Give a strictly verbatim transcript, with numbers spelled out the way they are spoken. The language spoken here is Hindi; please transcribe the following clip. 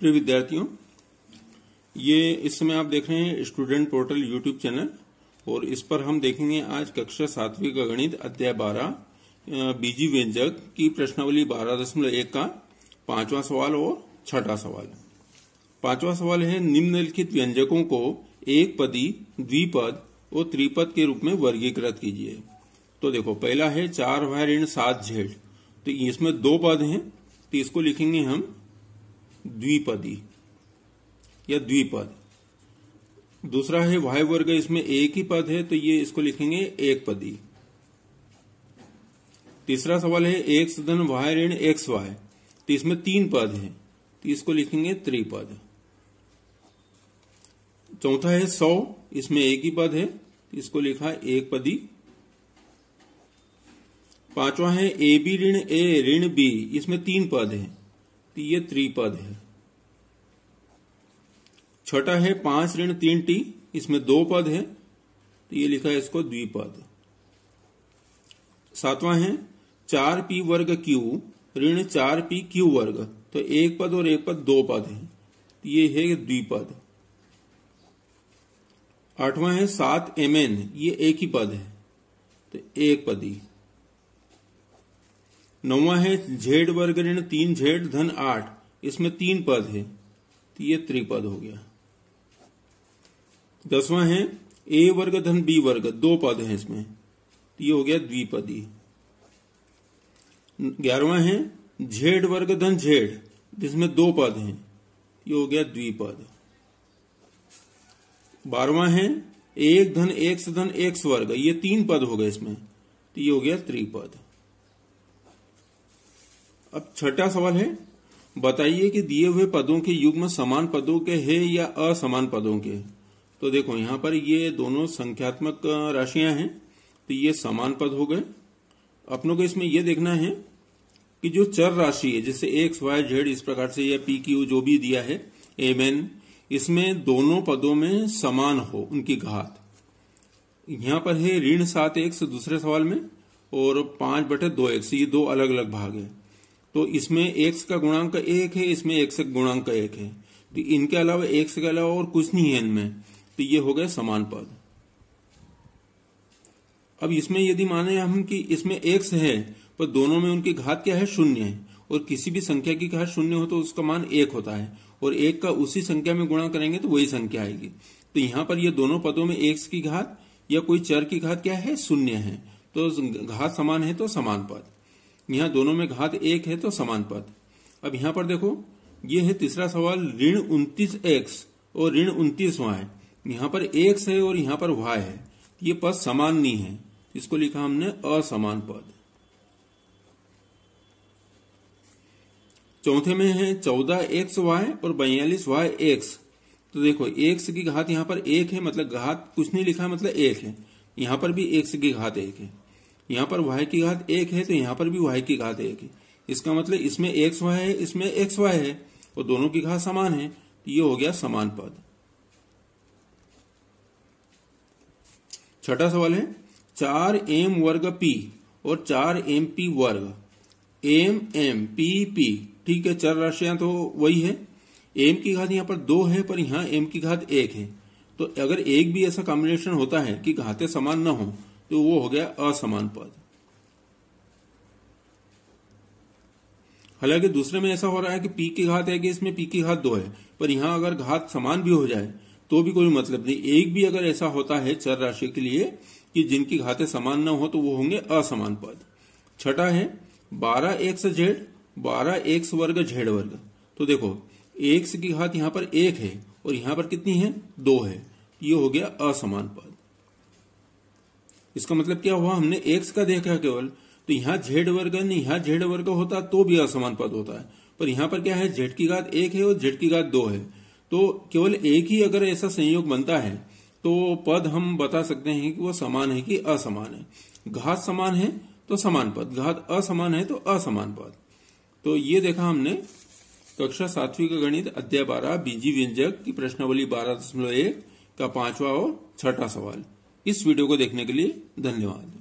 प्रिय विद्यार्थियों, ये इस समय आप देख रहे हैं स्टूडेंट पोर्टल यूट्यूब चैनल और इस पर हम देखेंगे आज कक्षा सातवीं का गणित अध्याय बारह बीजी व्यंजक की प्रश्नावली बारह दशमलव एक का पांचवा सवाल और छठा सवाल। पांचवा सवाल है, निम्नलिखित व्यंजकों को एक पदी, द्विपद और त्रिपद के रूप में वर्गीकृत कीजिए। तो देखो, पहला है चार भाई ऋण सात झेड़, तो इसमें दो पद हैं तो इसको लिखेंगे हम द्विपदी या द्विपद। दूसरा है वाय वर्ग, इसमें एक ही पद है तो ये इसको लिखेंगे एक पदी। तीसरा सवाल है एक्स धन वाय ऋण एक्स वाय, तो इसमें तीन पद हैं तो इसको लिखेंगे त्रिपद। चौथा है सौ, इसमें एक ही पद है तो इसको लिखा एक पदी। पांचवा है ए बी ऋण ए ऋण बी, इसमें तीन पद हैं तो ये त्रिपद है। छठा है पांच ऋण तीन टी, इसमें दो पद है तो ये लिखा है इसको द्विपद। सातवां है चार पी वर्ग क्यू ऋण चार पी क्यू वर्ग, तो एक पद और एक पद दो पद है तो ये है द्विपद। आठवां है सात एम एन, ये एक ही पद है तो एक पदी। नौवां है झेड वर्ग ऋण तीन झेड धन आठ, इसमें तीन पद है तो ये त्रिपद हो गया। दसवां है ए वर्ग धन बी वर्ग, दो पद हैं इसमें तो ये हो गया द्विपदी। ग्यारहवां है झेड वर्ग धन झेड, जिसमें दो पद हैं ये हो गया द्विपद। बारहवां है एक धन एक्स धन एक्स वर्ग, ये तीन पद हो गए इसमें तो ये हो गया त्रिपद। अब छठा सवाल है, बताइए कि दिए हुए पदों के युग्म समान पदों के हैं या असमान पदों के। तो देखो, यहाँ पर ये दोनों संख्यात्मक राशियां हैं तो ये समान पद हो गए। अपनों को इसमें यह देखना है कि जो चर राशि है, जैसे एक्स वाई जेड इस प्रकार से या पी क्यू जो भी दिया है एम एन, इसमें दोनों पदों में समान हो उनकी घात। यहाँ पर है ऋण सात एक्स दूसरे सवाल में और पांच बटे दो एक्स, ये दो अलग अलग भाग है तो इसमें एक्स का गुणांक एक है, इसमें एक्स का गुणांक एक है तो इनके अलावा एक्स के अलावा और कुछ नहीं है इनमें तो ये हो गया समान पद। अब इसमें यदि माने हम कि इसमें एक्स है पर दोनों में उनकी घात क्या है, शून्य है और किसी भी संख्या की घात शून्य हो तो उसका मान एक होता है और एक का उसी संख्या में गुणा करेंगे तो वही संख्या आएगी। तो यहाँ पर ये दोनों पदों में एक्स की घात या कोई चर की घात क्या है, शून्य है तो घात समान है तो समान पद। यहाँ दोनों में घात एक है तो समान पद। अब यहाँ पर देखो, ये है तीसरा सवाल ऋण उन्तीस एक्स और ऋण उन्तीस वाय, यहाँ पर एक्स है और यहाँ पर वाय है, ये पद समान नहीं है इसको लिखा हमने असमान पद। चौथे में है चौदह एक्स वाय और बयालीस वाय एक्स, तो देखो एक्स की घात यहाँ पर एक है मतलब घात कुछ नहीं लिखा मतलब एक है, यहाँ पर भी एक्स की घात एक है। यहाँ पर y की घात एक है तो यहाँ पर भी y की घात एक है, इसका मतलब इसमें एक्स वाई है इसमें एक्स वाई है और दोनों की घात समान है तो ये हो गया समान पद। छठा सवाल है चार एम वर्ग p और चार एम पी वर्ग, एम एम पी पी ठीक है, चार राशियां तो वही है। एम की घात यहाँ पर दो है पर यहाँ एम की घात एक है तो अगर एक भी ऐसा कॉम्बिनेशन होता है कि घातें समान ना हो तो वो हो गया असमान पद। हालांकि दूसरे में ऐसा हो रहा है कि पी की घात है कि इसमें पी की घात दो है पर यहां अगर घात समान भी हो जाए तो भी कोई मतलब नहीं। एक भी अगर ऐसा होता है चर राशि के लिए कि जिनकी घातें समान न हो तो वो होंगे असमान पद। छठा है बारह एक्स जेड बारह एक्स वर्ग जेड वर्ग, तो देखो एक्स की घात यहाँ पर एक है और यहाँ पर कितनी है, दो है, ये हो गया असमान पद। इसका मतलब क्या हुआ, हमने एक्स का देखा केवल तो यहाँ जेड वर्ग नहीं, यहाँ जेड वर्ग होता तो भी असमान पद होता है पर यहाँ पर क्या है जेड की घात एक है और जेड की घात दो है तो केवल एक ही अगर ऐसा संयोग बनता है तो पद हम बता सकते हैं कि वो समान है कि असमान है। घात समान है तो समान पद, घात असमान है तो असमान पद। तो ये देखा हमने कक्षा सातवीं का गणित अध्याय बारह बीजी व्यंजक की प्रश्नावली बारह दशमलव एक का पांचवा और छठा सवाल। इस वीडियो को देखने के लिए धन्यवाद।